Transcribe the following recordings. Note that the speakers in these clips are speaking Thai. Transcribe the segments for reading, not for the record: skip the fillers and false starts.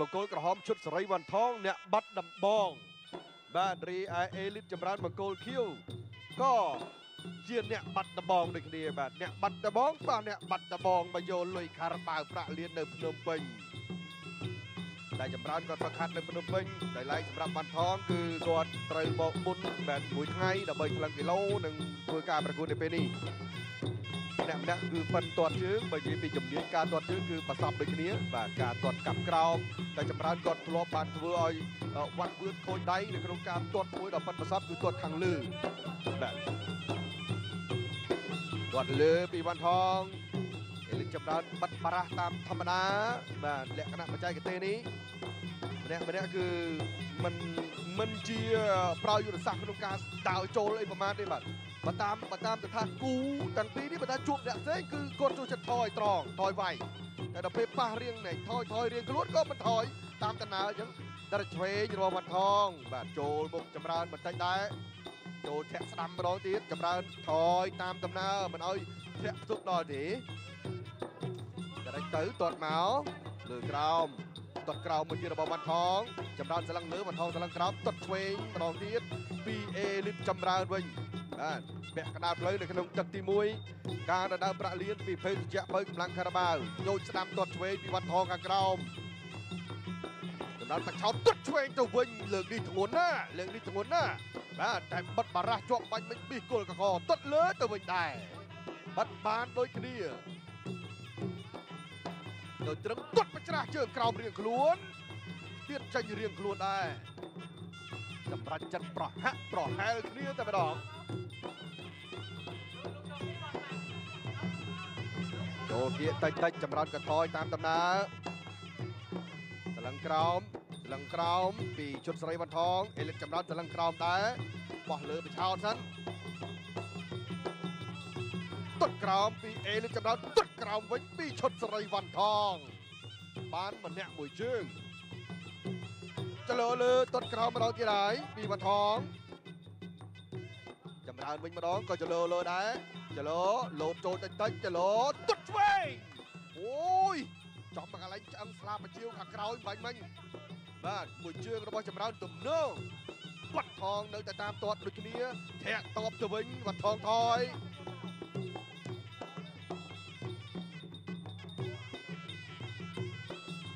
บกโกลกระหอมชุดสไรวันท้องเนี่ยบัดดับบองบารีไอเอลิจำรานบกโกลคิวก็เยือนเนี่ยบัดดับบองในคดีแบบเนี่ยบัดดับบองป่าเนี่ยบัดดับบองมาโยนลอยคาราบาวพระเลียนในพนมเปญได้จำรานก็ประคัดในพนมเปญได้ไล่จำรานวันท้องคือกอดไตรบบุญแบบปุ๋ยไงดับเบิลพลังกิโลหนึ่งเพื่อการประกวดในปีนี้เนี่ยเนี่ยคือฟันตรวจชื้นบางทีมีจำเนียนการตรวจชื้นคือประสับในคดีแบบการตรวจกับกรองแต่จำรานกอดทะเลาะบานทะเลาะวันเบื้องโคนได้ในโครงการตรวจปุ๋ยดับเบิลประสับคือตรวจขังลือแบบวัดลือปีวันทองเอลิจำรันบัดปราตามธรรมดามาและคณะปัจจัยกิเตนี้มันเนี่ยคือมันเจียเปล่าอยู่ในสังคมการดาวโจเลยประมาณนี้บัดมาตามแต่ทางกูต่างปีนี้มาตามจุดเนี่ยเส้นคือกดจูจะถอยตรองถอยไวแต่เราไปป้าเรียงไหนถอยเรียงกลุ้นก็มันถอยตามแต่หนาอย่างดาร์เทรย์ยูโรวันทองแบบโจลบุกจำรันมันใจได้โจแทะสนามร้องตีจำรานถอยตามตำนามันเอาแทะทุกดอดีจะได้ตื้อตอดหมาหรือกราวตอดกราวมันยืนระบวันทองจำรานสลังเนื้อวันทองสลังกราวตอดเวงร้องตีปีเอลิจำรานเวงแบกกระดาษเลยในขนมจัดตีมวยการระดับประเลียนปีเพชรเจ้าเพชรกำลังคาราบาวโยนสนามตอดเวงปีวันทองกราวจำรานตะเช้าตอดเวงเจ้าเวงเหลืองดีถงวนหน้าเหลืองดีถงวนหน้าแต่บัดบาราจวบไปมันปีกลกระคอตัดเลือดตัวมันได้บัดบานโดยคดีโดยตรึงตัดปัจจัยเชิงกล่าวเรียงขลุ่นเตี้ยใจเรียงขลุ่นได้จำรันจัดปลอดแฮลคดีแต่ไม่ดอกโจเกียตัดจำรันกระทอยตามตำนาสลังกล่าวสลังกราวปีชุดสไรวันทองเอลิจำรันสลังกราวแต่บอลเลือไปชาวสันตัดกราวปีเอลิจำรันตัดกราวไว้ปีชุดสไรวันทองบ้านมันเนี่ยมวยจึงจะเลอะเลือตัดกราวมาเราที่ไหนปีวันทองจำรันวิ่งมาร้องก็จะเลอะเลือได้จะเลอะโลดโจตัดตัดจะเลอะตัดเว้ยโอ้ยจอมอะไรจะอังสลามาเชียวขากราวไปมั้งบ้านมวยเชื่องระบายจำรันตุ่มเน่าวัดทองเดินแต่ตามตัวดุจเนี้ยแทะตอบจะวิ่งวัดทองถอย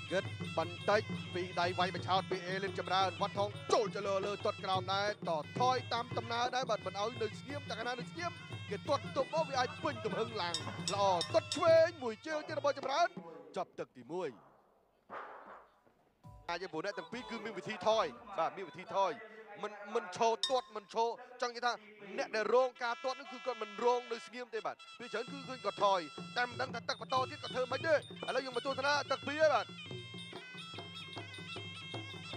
เกิดบันทึกปีใดไวเป็นชาวปีเอลิมจำรันวัดทองโจจะเลอะเลยตัดกราวได้ต่อถอยตามตำนาได้บัดมันเอาหนึ่งเสียมแต่ขณะหนึ่งเสียมเกิดตัวตุ่มเอาไปไอ้ปุ่นตุ่มหึงหลังรอตัดเว้นมวยเชื่องที่ระบายจำรันจับตึกตีมวยยาบุญได้แต่ปีคือมีวิธีถอยแบบมีวิธีถอยมันโชว์ตัวมันโชว์จังที่ท่าเนี่ยในโรงการตัวนั่นคือก่อนมันโรงเลยสกิมเตบัดพี่เฉินคือขึ้นกอดถอยเต็มดังตักประตูที่กอดเธอไม่ได้แล้วยังมาตัวชนะตักปีบัด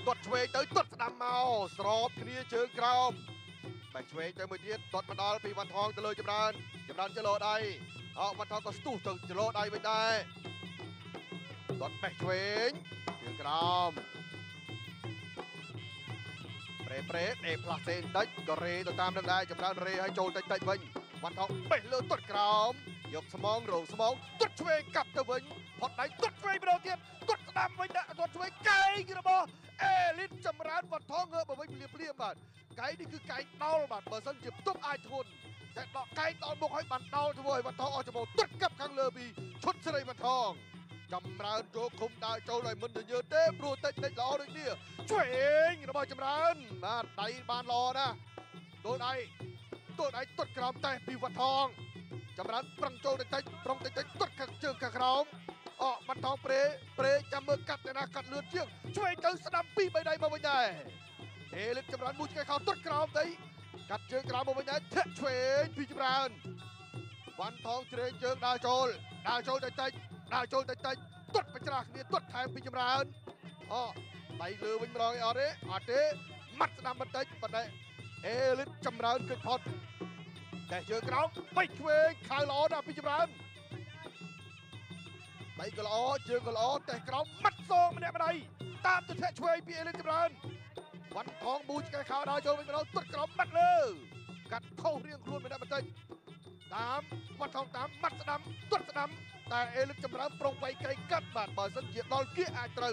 ตัวช่วยเตยตัวสนามเมาสรอบทีนี้เชิงกรามไปช่วยเตยมือเทียนตัวมันดาวปีวันทองจะเลยจำนานจะโลดได้เอาวันทองก็สู้ถึงจะโลดได้ไม่ได้ตัวไปช่วยกรามเปรตเอพลาเซนได้กเรตตามดังได้จำนานเรให้โจลได้เวงวันทองไปเลือดตัดกรามยกสมองโรงสมองตัดช่วยกับตะเวงพอดไหนตัดช่วยไปเราเทียนตัดตามไว้นะตัดช่วยไก่กีฬาบอลเอลิจจำนานวันทองเงือบมาไว้เปลี่ยนบาทไก่นี่คือไก่เน่าบาทเบอร์ซันจิบตุ๊กไอทุนแต่ดอกไก่ตอนบกให้บันเน่าทวยวันทองออกจากโบตัดกับข้างเรือบีชุดเสรีวันทองจำรานโจคุมได้เจ้าไหลมันเยอะเต็มรูเต็มล้อเลยเนี่ยช่วยเองนะบอยจำรานมาไต่บานรอนะโดนไอ้ตัดกรามแต่ปีวัดทองจำรานปรังโจได้ใจปรังใจตัดขังเชิงขังกรามออกมันทองเปรจำเมื่อกัดแต่นากัดเลือดเชี่ยงช่วยเจ้าสนามปีใบใดมาใบใหญ่เอลิจำรานบูชาเขาตัดกรามได้กัดเชิงกรามมาใบใหญ่เทช่วยปีจำรานวันทองเทเชิงดาวโจได้ใจดาวโจลใจตัดปัจจัยนี้ตัดแทงปีจำรันอ๋อไต่เรือวิ่งลอยอาเต้มัดนำมันใจปัจจัยเอลิจจำรันเกิดพอดแต่เจอกระนั้นไปช่วยขายล้อนะปีจำรันไปกระล้อเจอกระล้อแต่กระนั้นมัดโซ่มันเนี่ยมาได้ตามจะแทะช่วยปีเอลิจจำรันวันทองบูชาข่าวดาวโจลวิ่งล้อตัดกระนั้นมัดเลยกัดเข้าเรียงครูนไม่ได้มันใจตามวันทองตามมัดสนามตัดสนามแต่เอลิจจำรันปรงไปไกลกัดบาดบอลสังเกตนอนเกี้ยอาตรึ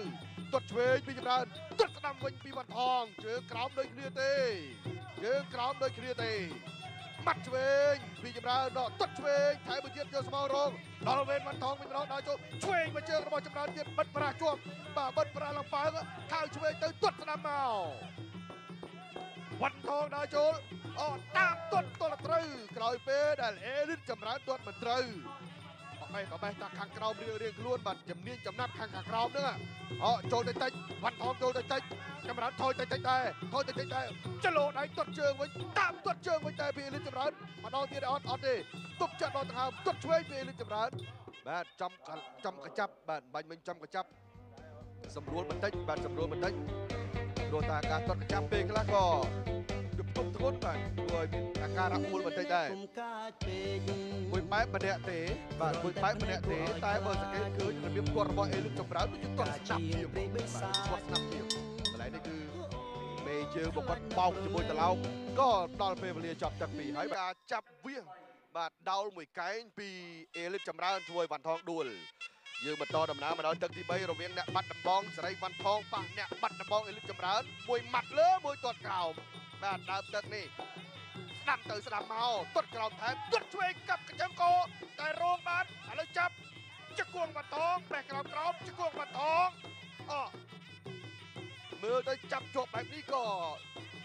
จุดเชยปีจันทร์จุดนำวิ่งปีบันทองเชิงกล้ามโดยเคลียร์เตะเชิงกล้ามโดยเคลียร์เตะมัดเชยปีจันทร์ดอกจุดเชยไทยบุญเยี่ยมโยสมารงดาวเวนบันทองเป็นน้องนายโจเชยมาเจอกระบอกจำนวนเยี่ยมบัดปราจวบบ่าบัดปราลำฟ้าข้าวเชยเตะจุดนำเอาวันทองนายโจออกตามต้นตัวละตรึกลอยเป้ได้เอริสจำนวนตัวมันตรึไปตาขังเราเรียงล้วนบัดจำเนียนจำนับขังเราเนื้อโจนใจวันทองโจนใจจำรันทอยใจจะโลดไอ้ตัดเชิงไว้ตามตัดเชิงไว้ใจพี่ลิจำรันมานอนที่ได้ออดดิตุกจัดนอนทางตัดช่วยพี่ลิจำรันแบบจำกระจับแบบบันมันจำกระจับสำรวจมันได้แบบสำรวจมันได้โดนตาการตัดกระจับเปกแล้วก็จุดตุกทุนแบบด้วยอาการรักมูลมันได้บุยไม้ปะเดะเตะบาดบุยไม้ปะเดะเตะตายเบอร์สเก็ตคือจะมีกวนบอลเอลึกจำร้าวด้วยตัวสนับเดียวตัวสนับเดียวอะไรนี่คือเมเจอร์บอกว่าเป่าจะบุยแต่เราก็ตอนเปเปอร์เรียจับจากปีหายไปจับเวียงบาดดาวมวยไก่ปีเอลึกจำร้าวช่วยวันทองดูลยืมมาต่อดำน้ำมาแล้วตั้งที่ใบเราเวียงเนี่ยบัดดำบองใส่วันทองปากเนี่ยบัดดำบองเอลึกจำร้าวมวยหมัดเลื้อมวยตัวเก่าบาดดาวตั้งนี่นำเตะสนามเมาตัดกรอบแทนตัดช่วยกับกระจังโกแต่โรงบัตรอะไรจับจะกวงบัตรทองแบกกรอบจะกวงบัตรทองเมื่อได้จับจบแบบนี้ก็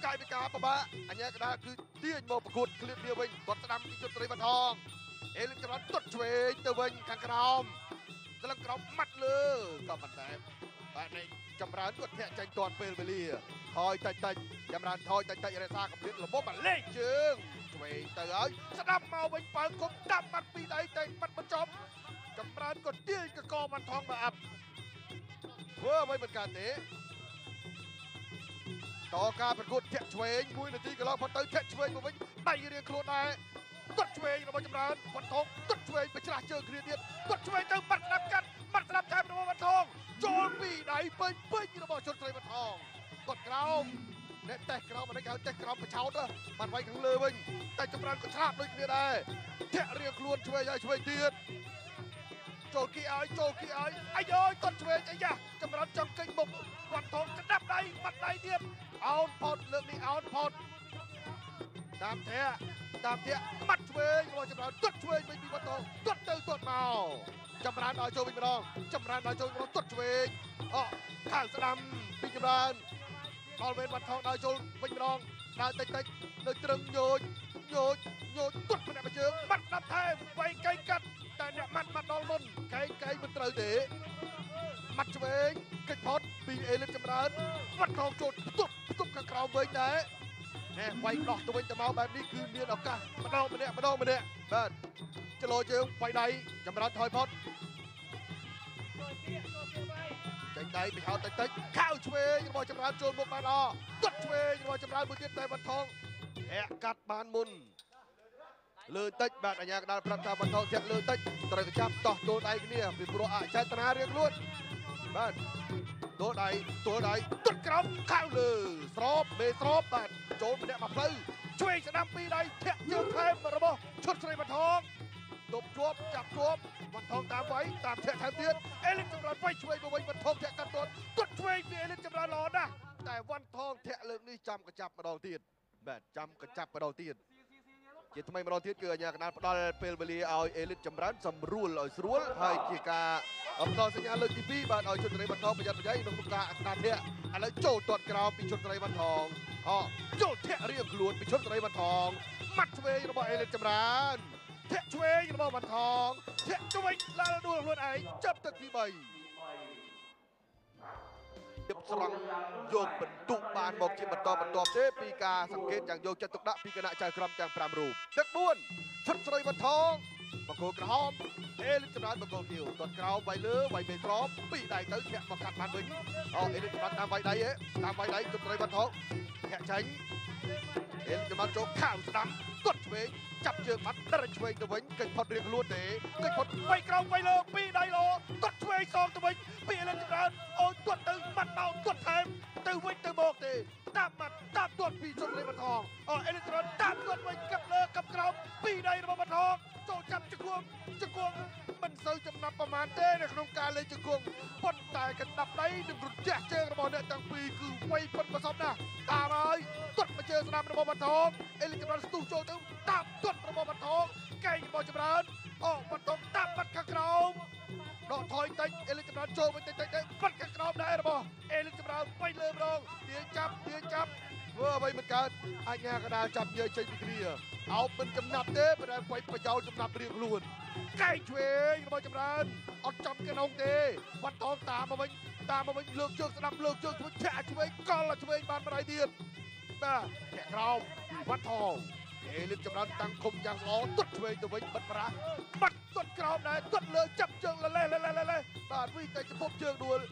กลายเป็นการประบะอันนี้ก็ได้คือเตี้ยโมประกุดเคลียร์เดียวเองตัดสนามอีกจุดตรีบัตรทองเอลิกรันตัดช่วยเตะเองขังกรอบกำลังกรอบมัดเลยก็บัตรแทนแต่ในจำร้านตัดแทะใจตอนเปลเบลีทอยใจจำรันทอยใจอะไรซากับเล็กหลบบ่มันเล่งจึงช่วยเตยสนับเมาเป็นเปิดคมดับมันปีใดใจมันประจบจำรันกดเตี้ยกระกอมันทองมาอับเพื่อไว้เป็นการเตะต่อการประกวดแค่ช่วยมุ้ยนาทีก็รอพอเตยแค่ช่วยมาเป็นไตเรียงโคลนได้ตัดช่วยเราจำรันบันทองตัดช่วยไปชนะเจอเครียดเดียดตัดช่วยเตยบัดรับกันบัดรับแทนเราบันทองโจนปีใดเป็นเราบอกชนใจบันทองกดกล้องเน็ตแตกกล้องมาได้แล้วแตกกล้องมาเช้าเนอะมันไว้ขังเลยเว้ยแต่จำรันก็ชาบเลยเนี่ยได้แค่เรียกล้วนช่วยยายช่วยเดือดโจกี้ไอโจกี้ไอไอ้ย้อยต้นช่วยไอ้ยะจำรันจำเก่งบุกวันทองจะดับได้บัดได้เดียบเอาพอดเรื่องนี้เอาพอดตามเทะมัดช่วยรอจำรันต้นช่วยไม่มีวันทองต้นเตยต้นเมาจำรันไอโจวิ่งไปลองจำรันไอโจวิ่งต้นช่วยข้างสนามปีจำรันตอนเวรวันทองนายโจวิ่งไปลองนายเตะนายตรึงโยนตุ๊ดมันไปเจอมัดนับแทงไปไกลกัดแต่เนี่ยมัดนอนล้นไกลมันเตะเตะมัดเฉวงไกลพอดปีเอเล็กจำรันวันทองโจตุ๊ดกระกราวเวงแน่ไฟดอกตัวเวงจะเมาแบบนี้คือเนียนออกกันมาดองมาเนี่ยบ้านจะลอยเจอไฟใดจำรันถอยพอดไปเท้าเตะข้าวช่วยยังบอลจำรันโจนบกมาดอตัดช่วยยังบอลจำรันบุญเย็นเตะบันทองแอะกัดบานมุนเลื่อนเตะแบบอันยังการประกาศบันทองเสียเลื่อนเตะตระกจับต่อโดนไอ้เนี่ยเป็นโปรอาชัยตนาเรียงล้วนบ้านโดนไอ้ตัดกล้องข้าวเลยสอบเบสอบบ้านโจนมันเนี่ยมาเพลย์ช่วยจะนำปีใดเทะเยื้อแทงบอลบอลชดใส่บันทองตบจวบจับจวบบันทองตามไว้ตามแฉะแทนเตี้ยเอลิกจำรันไปช่วยมาไว้บันทองแฉะกันตัวช่วยเอลิกจำรันรอนะแต่วันทองแฉะเรื่องนี้จำกระจับมาดองเตี้ยแบบจำกระจับมาดองเตี้ยเกี่ยทำไมมาดองเตี้ยเกินอย่างนั้นตอนเปลเบลีเอาเอลิกจำรันสำรูลเอาสรวนให้เกียกาเอาตอนสัญญาเลือดทีพีบันเอาชนไรบันทองประหยัดประหยัดน้องตุ๊กตาตาแฉะอะไรโจตอดกราวไปชนไรบันทองโจแฉะเรียกล้วนไปชนไรบันทองมัดช่วยระบายเอลิกจำรันเทะช่วยกระบอกบันทองเทะช่วยลาดูล้วนไอจับตะทีใบเจ็บสลังโยกบรรทุกบานบอกจีบบันตอเทปีกาสังเกตอย่างโยกจะตกดะปีกนาใจครัมอย่างปรามรูปเด็กบ้วนชดใส่บันทองบังโกกระหอบเอลิจำรันบังโกเดียวตอนกราวใบเลื้อใบเป็นกรอบปีใดเต๋อแฉะบังคับมันบึงเอลิจำรันตามใบใดชดใส่บันทองแฉะฉันเอลิจำรันโจกข้าวสนามกดเวงจับเชือกมัดได้ช่วยตัวเองเกิดพอดเรียงล้วนเด๋เกิดพอดไปกลางไปเลยปีใดโลตัดช่วยสองตัวเองปีเล่นจำนวนโอ้ตัวตึงมัดเบาตัวแทงตัวเวงตัวบอกเด๋ตามมัดตามตัวปีชนเลยบันทองเอลิจำนวนตามตัวเองกับเลิกกับกลางปีใดระบบบันทองโจ กับจะควงมันเซอร์จำนำประมาณเต้ในขนมการเลยจะควงปั้นแต่กันดับได้หนึ่งรุ่นแยกเจอกระบอกเนี่ยตั้งปีคือไว้ปั้นมาซ้อมนะตาลายตดมาเจอสนามระบบบันทองเอลิกำลังสู้โจตึ้งตับตดระบบบันทองไก่บอลจำนำออกบันทองตับบัดขกราวรอถอยเตะเอลิกำลังโจมันเตะบัดขกราวได้ระบบเอลิกำลังไปเริ่มรองเดี๋ยวจับเมื่อไปเหมือนกันไอ้แง่กระดาษจับเยอะใจมีเกลียเอาเป็นจำนำเต้ไปได้ไว้ประยาวจำนำเรียกล้วนใกล้ช่วยกระบอกจำนำเอาจำกันองเต้วัดทองตามมาไว้เลือกเชือกสนับเลือกเชือกช่วยแฉช่วยก้อนละช่วยบานมาไรเดียนแต่แขกเราวัดทองเอลิมจำนำตั้งคมอย่างล้อตัดช่วยตัวไว้บัดปลาบัดตัดกราวได้ตัดเลยจับเชือกละเล่บานวิ่งแต่จะพบเชือกด่วน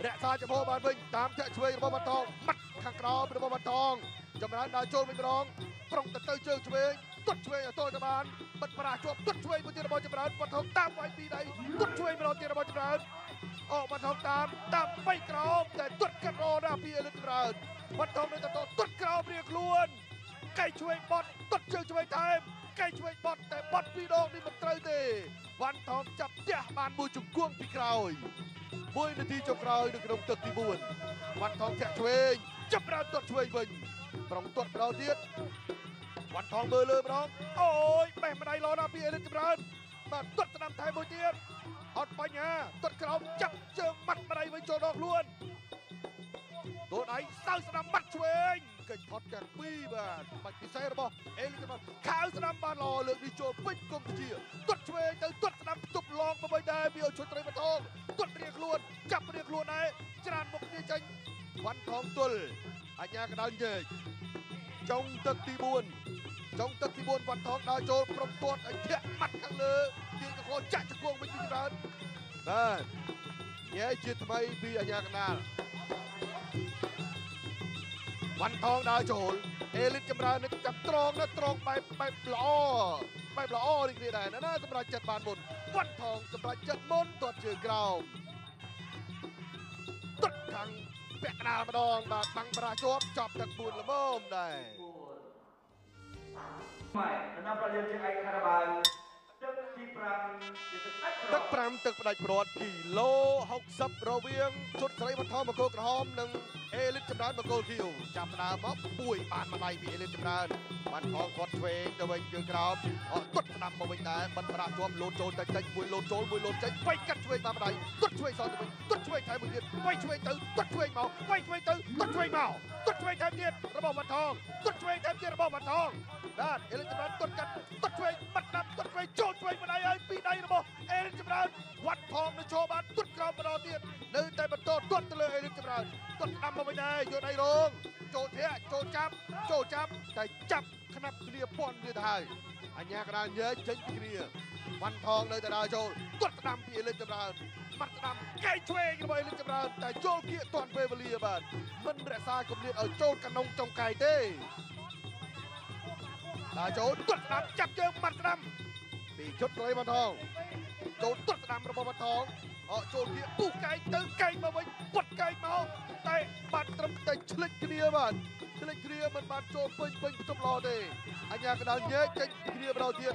แร่ซาจะพบานวิ่งตามแฉช่วยกระบอกวัดทองมัดข้างกราวเป็นกระบอกวัดทองจำนำดาวโจนเป็นร้องตรงแต่เตยเจอช่วยตัดช่วยตัวจำนำบัดปลาช่วยตัดช่วยบนเตียงบอลจำนำวัดทองตามไว้ปีใดตัดช่วยบนเตียงบอลจำนำออกมาทำตามไม่กรอบแต่ตุดกระโดดนะพี่เอลิกราดวัดทองในตะโตตุดกรอบเรียกล้วนไก่ช่วยบอลตุดเชิงช่วยไทม์ไก่ช่วยบอลแต่บอลพี่น้องนี่มันเตยเตะวันทองจับแย่บานบุยจุ่มก้วงพี่กรอยบุยนาทีจบกรอยหนึ่งลงตึกที่บุญวันทองแฉะช่วยจับเราตุดช่วยบินตรงตุดเราเดียดวันทองเบอร์เลยน้องโอ้ยแม่มาได้รอนะพี่เอลิกราดมาตุดสนามไทยบุยเดียดออดปัญญาต้นกราบจับเจอมัดมาได้ไว้โจดอกล้วนโดนไอ้เศร้าสนามมัดช่วยเกิดทอดจากปีบ้านมัดพิเศษระบบเอลิกาข้าวสนามบาลอเลือกดีโจปิ้งกลมเฉียต้นช่วยแต่ต้นสนามตบลองมาไม่ได้เบี้ยวชนไตรมาทองต้นเรียกล้วนจับเรียกล้วนไอ้จานบกเดียจังวันทองตุลอัญญากระดานเยกจงตักตีบุญวันทองดาวโจนปรมตัวไอ้เทียมัดข้างเลยโคจัดจะกวงไปที่ร้านนั่นแย่จิตไม่ปีอัญญากันนาวันทองดาวโจนเอลิสกำลังจับตรองนะตรองไปปล้อนี่คือได้นะน่าสำหรับจัดบานบนวันทองสำหรับจัดมนตัวเชื่อกราวตัดทางแปะนามาดองบาดบังปราชดจับตะบุญละม่อมได้ไม่นับประเดี๋ยวจะไอคาราบาลตึกปรำตึกประดับโปรดกี่โลหกซับระเวียงชุดใส่บรรทอมมาโกกระหอมหนึ่งเอลิสจำนานมาโกคิวจับนาม็อบปุยปานมาไล่ปีเอลิสจำนานบรรทอมกอดเวงตะเวงเกลือกราวออกตัดนำมาเวงได้บรรดาชมโลโจนใจบุยโลโจนบุยโลใจไปกัดช่วยมาไล่ตัดช่วยสอนตะเวงตัดช่วยไทยบุญเดียไปช่วยตื้อตัดช่วยเมาไปช่วยตื้อตัดช่วยเมาตัดช่วยไทยเดียระบบบันทองตัดช่วยไทยเดียระบบบันทองด้านเอลิสจำนานตัดกันตัดช่วยบัดนับตัดช่วยโจนช่วยมาไล่ปีใดระบบเอลิสจำนานวัดทองในโชว์บานตัดกราวมาดอเดียเดินใจบรรทอมตัดเลยเอลิสจำนานตัดนำมาเวงได้โยนไอโรงโจเทะโจจับแต่จับขนับเคลียร์บอลเรือไทยอัญญากระดานเยอะเช่นเคลียร์วันทองเลยแต่ดาวโจนตัดนำปีเอลิสจำนานมัดนำไก่ช่วยกันไปเอลิสจำนานแต่โจเกียร์ตอนเปเปอร์เรียบานมันแร่ซากลมเรียบเอาโจกันนงจงไก่เต้ดาวโจนตัดนำจับเจอมัดนำปีชดเลยวันทองโจนตัดนำระบบวันทองโจเกียร์ปูไก่เติมไก่มาไว้กดไก่เมาแต่บัดนำแต่เฉลยเคลียร์บานเล่นเคลียร์มันบาดโจมเป่งจบรอเดย์อัญญากระดานเยอะเก่งเคลียร์เราเดียด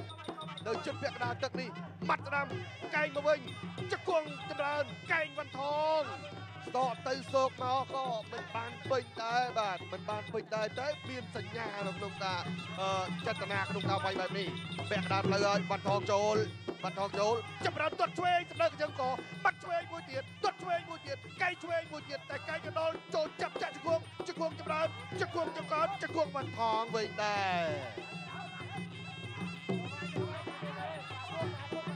เดินจุดเปียกกระดานตักนี่มัดนำไก่มาเวงจะกวงจำนานไก่วันทองต่อเตยโศกมาก็มันบานเป่งได้บาดมันบานเป่งได้แต่เปลี่ยนสัญญาลงตาจัตนากลงตาไปแบบนี้เปียกกระดานเลยวันทองโจลบันทองโจลจำนำตัดช่วยจำนำกระเจิงก่อบัดช่วยมวยเตียนตัดช่วยมวยเตียนไก่ช่วยมวยเตียนแต่ไก่กระโดดโจลจับจัดจะควงจำนำจะควงบันทองไว้ได้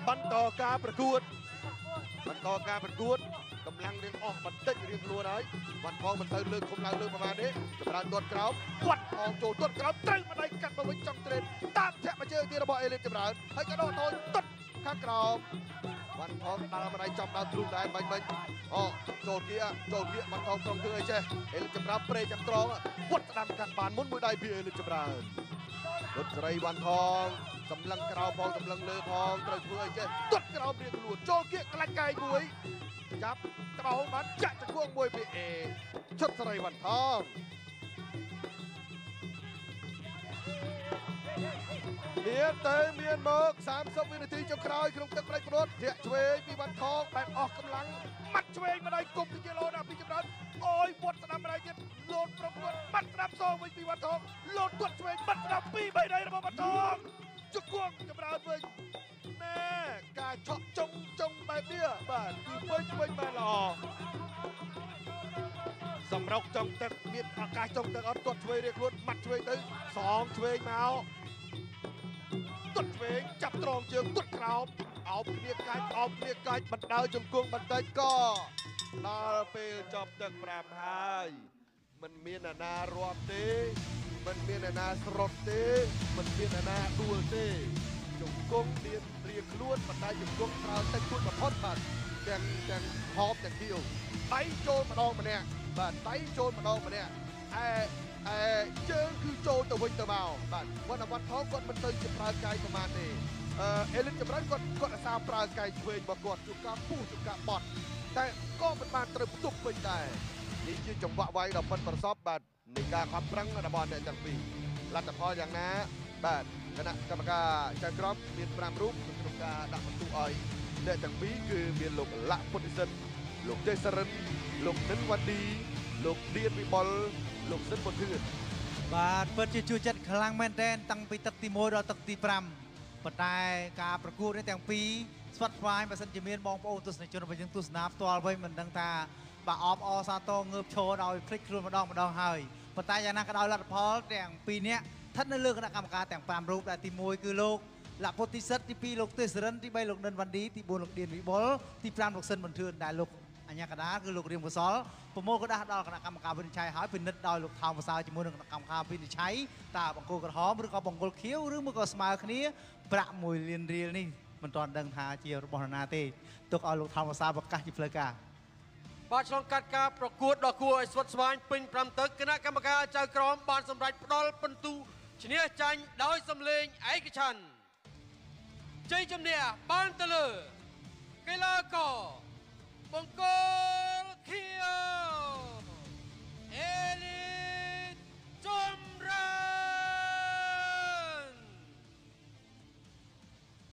บันต่อการประกวดกำลังเรียงออกบันเต้นเรียงรัวได้วันทองมันเติมเลือกคมลางเลือกประมาณนี้จำนำตัดกราบวัดทองโจลตัดกราบเติมมาได้กันมาไว้จำเตรนตามแฉะมาเจอที่ระเบิดเอเลนจำนำให้กระโดดโดนตัดข้างกรอบวันทองตามมาได้จำนำทะลุได้ไปโจเกียวันทองตรงเธอเจเอลิจำราเปรย์จำตรองวัดนำการบานมุนมือได้พี่เอลิจำราลดไรวันทองสำลังกราวพองสำลังเลือพองตรงเธอเจตัดกราวเรียงหลุดโจเกียกระไก่บุยจับกระเอามันจะควงมวยพี่เอชดไรวันทอง เมียนเตยเมียนเมิก30วินาทีจบคราวขนมตึกไรกรดเทะเฉยมีวันทองแบบออกกำลังมัดเฉยมาได้กลุ่มที่เจโรนะพี่จำรันโอ้ยบดสนามอะไรเจ็บโหลดประกวดมัดสนามโซ่มีวันทองโหลดตัวเฉยมัดสนามปีไปได้ระบบทองจุกวงจำรันเวงแน่กายเฉาะจงไปเบี้ยบ้านคือเวงไปหล่อสำหรับจงตึกเมียนอากาศจงตึกเอาตัวเฉยเรียกรวดมัดเฉยตึงสองเฉยมาเอาตุดเวงจับตรองเชือกตุดกราวเอาเปลี่ยนกายบัดดาวจงกวงบัดได้ก็ลาเปลจบตึกแปรมหายมันมีนานารวมตีมันมีนานาสรดตีมันมีนานาดูตีจงกวงเรียนล้วนบัดได้จงกวงกราวแต่คุณมาพอดบัดแจงหอบแจงเที่ยวไตโจนมาลองมาเนี่ยบัดไตโจนมาลองมาเนี่ยเจ้าคือโจตะวันตะเบาบ้านวันอวันท้องกดมันเตยจะปราศัยประมาณนี้เอลินจะรันกดอาสาปราศัยเวรบอกกดจุกกาปู้จุกกาบอดแต่ก็มันมาเติมตุกเป็นแต่นี่คือจังหวะไว้เราเป็นประสบบัดในการขับรั้งระดับบอลในจังปีรัตพออย่างนะบัดคณะกรรมการจังกรอบเบียนปรามรูปกรรมการดักประตูอ้อยในจังปีคือเบียนหลงละพนิสันหลงใจสรรหลงนั้นวันดีหลงเดียนวิบลลงเส้นบนพื้นบาดเปิดจู่ๆจัดคลังแมนเดนตั้งปีตักตีโมดตักตีปรำปัตตาการประกวดในแต่งปีสวัสดิ์ไฟมาสัญจรเมียนมองพระโอตุสในจนไปยังตุสนาฟตัวไว้เหมือนดังตาบาออฟอซาโตเงือบโชว์เอาพลิกครูนมาดองเฮยปัตตาอย่างนั้นก็เอาหลัดพอแต่งปีเนี้ยท่านได้เลือกคณะกรรมการแต่งปรำรูปแต่ตีโมยคือโลกหลักโพธิสัตว์ที่ปีโลกเตสเรนที่ใบโลกเดินวันดีที่บุญโลกเดียนวิบลที่ปรำโลกเส้นบนพื้นได้โลกอันนี้ก็ได้คือลูกเรียมกุศลผมก็ได้ดาวคณะกรรมการพินิชัยหายพินิจดาวลูกทางภาษาจมูกหนึ่งคณะกรรมการพินิชัยตาบังโกกระหอบหรือก็บังโกเขี้ยวหรือมือก็สมาคนี้ประมวยเรียนนี่มันตอนเดินทางเจียรบรนาเตตกเอาลูกทางภาษาประกาศจิพลกาบาชองกัดกาประกวดดอกกล้วยสวัสดิ์สวรรค์ปิงพรำตึกคณะกรรมการเจ้ากรอมบานสมรัยปลอลปันตูชนีจันดาวสำเร็จไอกชันใจจำเนียบานตะเลกีฬาก่อบังโก